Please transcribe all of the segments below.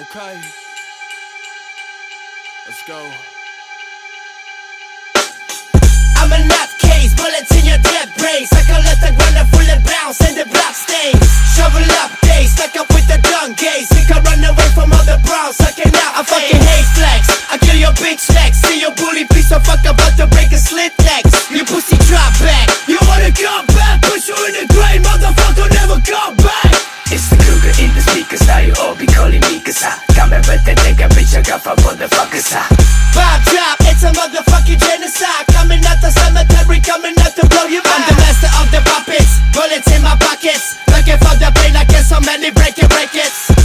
Okay. Let's go. I'm a nutcase, bullets in your dead brain. Sucker left the runner full of bounce and the block stains. Shovel up days, stuck up with the dung gaze. Think I run away from all the brown, sucking out. I fucking hate flex, I kill your bitch flex. See your bully piece of fuck about to break a slit legs. You pussy drop back, you wanna come back, push you in the grave, motherfucker never come back. It's the cougar in the speakers, now you all be calling me cause I come and bet that nigga bitch, I got for motherfuckers, huh? Bob drop, it's a motherfucking genocide. Coming out the cemetery, coming out to blow you up. I'm the master of the puppets, bullets in my pockets. Looking for the pain, I get so many break-it.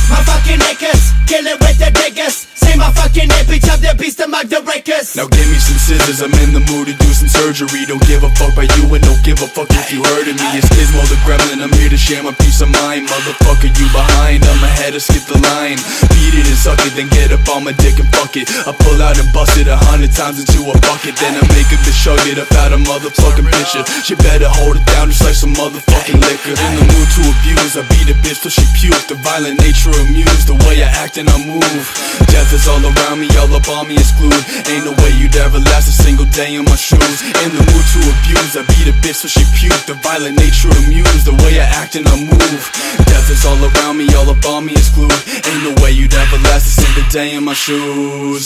My fucking niggas, killing with the diggers. See my fucking head, bitch, I'm the beast among the breakers. Now give me some scissors, I'm in the mood to do some surgery. Don't give a fuck by you and don't give a fuck if you heard of me. It's Gizmo the gremlin, I'm here to share my peace of mind, motherfucker. Fucker, you behind, I'm ahead to skip the line. Beat it and suck it, then get up on my dick and fuck it. I pull out and bust it 100 times into a bucket. Then I make a bitch shug it up out a motherfucking picture. She better hold it down just like some motherfucking liquor. In the mood to abuse, I beat a bitch till she puke. The violent nature amused, the way I act and I move. Death is all around me, all up on me is glued. Ain't no way you'd ever last a single day in my shoes. In the mood to abuse, I beat a bitch till she puke. The violent nature amused, the way I act and I move. Death it's all around me, all up on me is glued. Ain't no way you'd ever last a single day in my shoes.